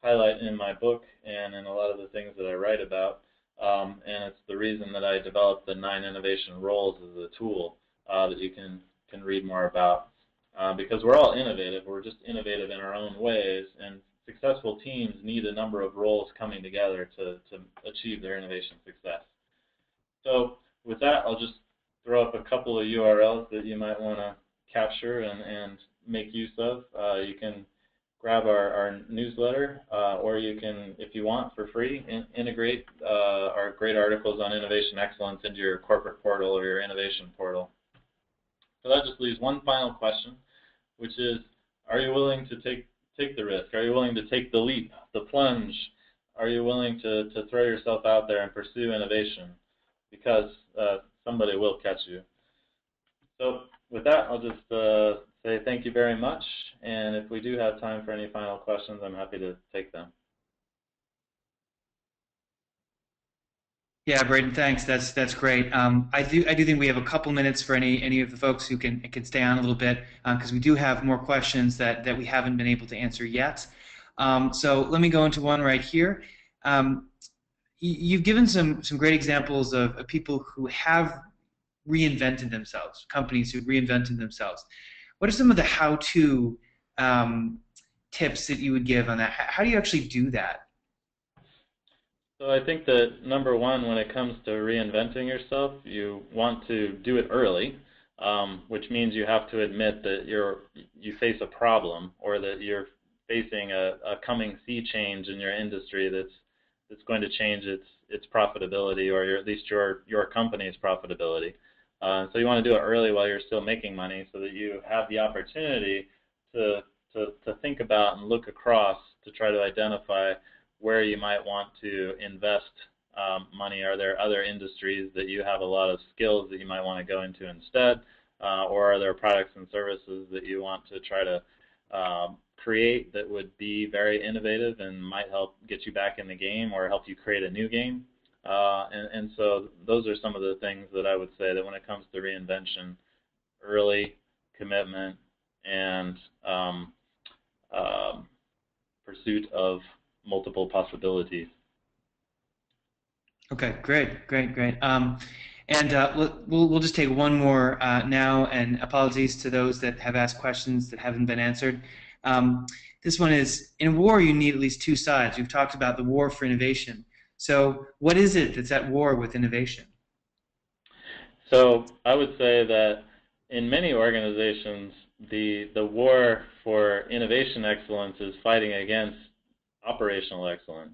highlight in my book and in a lot of the things that I write about, and it's the reason that I developed the 9 innovation roles as a tool that you can read more about. Because we're all innovative, we're just innovative in our own ways, and successful teams need a number of roles coming together to achieve their innovation success. So with that, I'll just throw up a couple of URLs that you might want to capture and make use of. You can grab our newsletter, or you can, if you want, for free, integrate our great articles on innovation excellence into your corporate portal or your innovation portal. So that just leaves one final question, which is, are you willing to take the risk? Are you willing to take the leap, the plunge? Are you willing to throw yourself out there and pursue innovation? Because somebody will catch you. So with that, I'll just say thank you very much. And if we do have time for any final questions, I'm happy to take them. Yeah, Braden, thanks. That's great. I do think we have a couple minutes for any of the folks who can stay on a little bit, because we do have more questions that we haven't been able to answer yet. So let me go into one right here. You've given some great examples of people who have reinvented themselves, companies who reinvented themselves. What are some of the how-to tips that you would give on that? How do you actually do that? So I think that number one, when it comes to reinventing yourself, you want to do it early, which means you have to admit that you face a problem, or that you're facing a coming sea change in your industry that's going to change its profitability, or at least your company's profitability. So you want to do it early while you're still making money, so that you have the opportunity to think about and look across to try to identify where you might want to invest money. Are there other industries that you have a lot of skills that you might want to go into instead? Or are there products and services that you want to try to create that would be very innovative and might help get you back in the game, or help you create a new game? And so those are some of the things that I would say that when it comes to reinvention: early commitment and pursuit of multiple possibilities. Okay, great. And we'll just take one more now, and apologies to those that have asked questions that haven't been answered. This one is, in war you need at least two sides. You've talked about the war for innovation. So what is it that's at war with innovation? So I would say that in many organizations, the war for innovation excellence is fighting against operational excellence.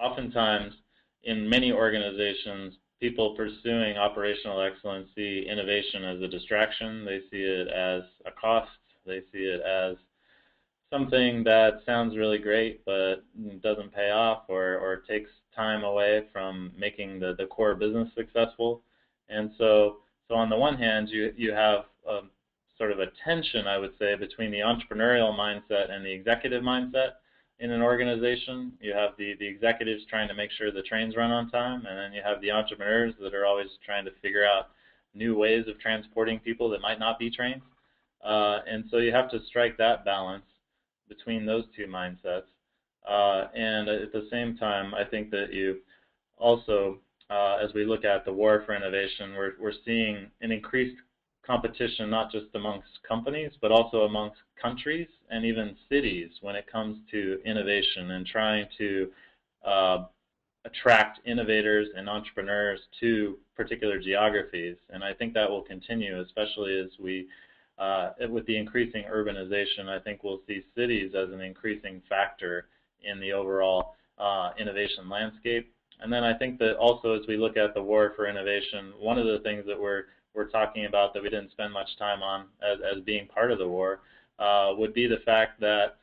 Oftentimes, in many organizations, people pursuing operational excellence see innovation as a distraction. They see it as a cost. They see it as something that sounds really great but doesn't pay off, or takes time away from making the core business successful. And so on the one hand, you have sort of a tension, I would say, between the entrepreneurial mindset and the executive mindset in an organization. You have the executives trying to make sure the trains run on time, and then you have the entrepreneurs that are always trying to figure out new ways of transporting people that might not be trains. And so you have to strike that balance between those two mindsets. And at the same time, I think that you also, as we look at the war for innovation, we're seeing an increased competition not just amongst companies, but also amongst countries and even cities when it comes to innovation and trying to attract innovators and entrepreneurs to particular geographies. And I think that will continue, especially as we with the increasing urbanization. I think we'll see cities as an increasing factor in the overall innovation landscape. And then I think that also, as we look at the war for innovation, one of the things that we're talking about that we didn't spend much time on as being part of the war would be the fact that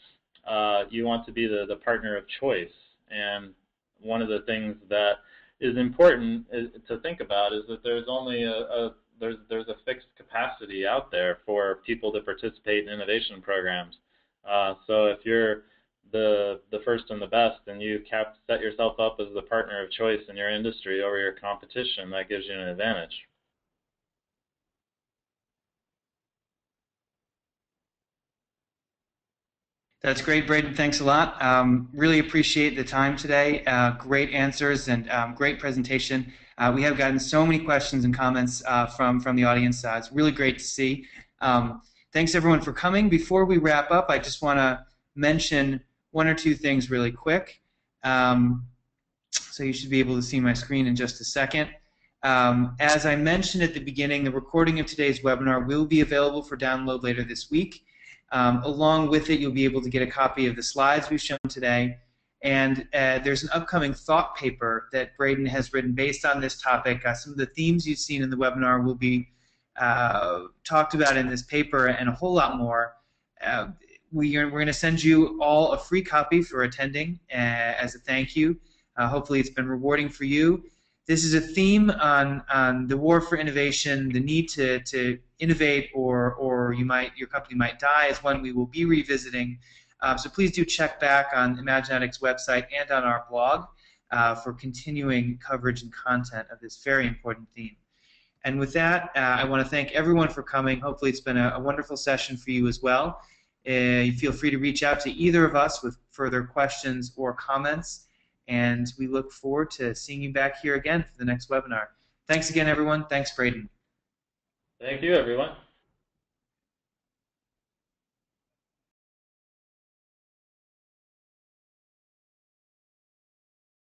you want to be the partner of choice. And one of the things that is important to think about is that there's only there's a fixed capacity out there for people to participate in innovation programs. So if you're the first and the best, and you set yourself up as the partner of choice in your industry over your competition, that gives you an advantage. That's great, Braden. Thanks a lot. Really appreciate the time today. Great answers and great presentation. We have gotten so many questions and comments from the audience. It's really great to see. Thanks, everyone, for coming. Before we wrap up, I just want to mention one or two things really quick. So you should be able to see my screen in just a second. As I mentioned at the beginning, the recording of today's webinar will be available for download later this week. Along with it, you'll be able to get a copy of the slides we've shown today. And there's an upcoming thought paper that Braden has written based on this topic. Some of the themes you've seen in the webinar will be talked about in this paper, and a whole lot more. We're going to send you all a free copy for attending as a thank you. Hopefully it's been rewarding for you. This is a theme on the war for innovation. The need to innovate, or your company might die, is one we will be revisiting. So please do check back on Imaginatik's website and on our blog for continuing coverage and content of this very important theme. And with that, I want to thank everyone for coming. Hopefully it's been a wonderful session for you as well. You feel free to reach out to either of us with further questions or comments, and we look forward to seeing you back here again for the next webinar. Thanks again, everyone. Thanks, Braden. Thank you, everyone.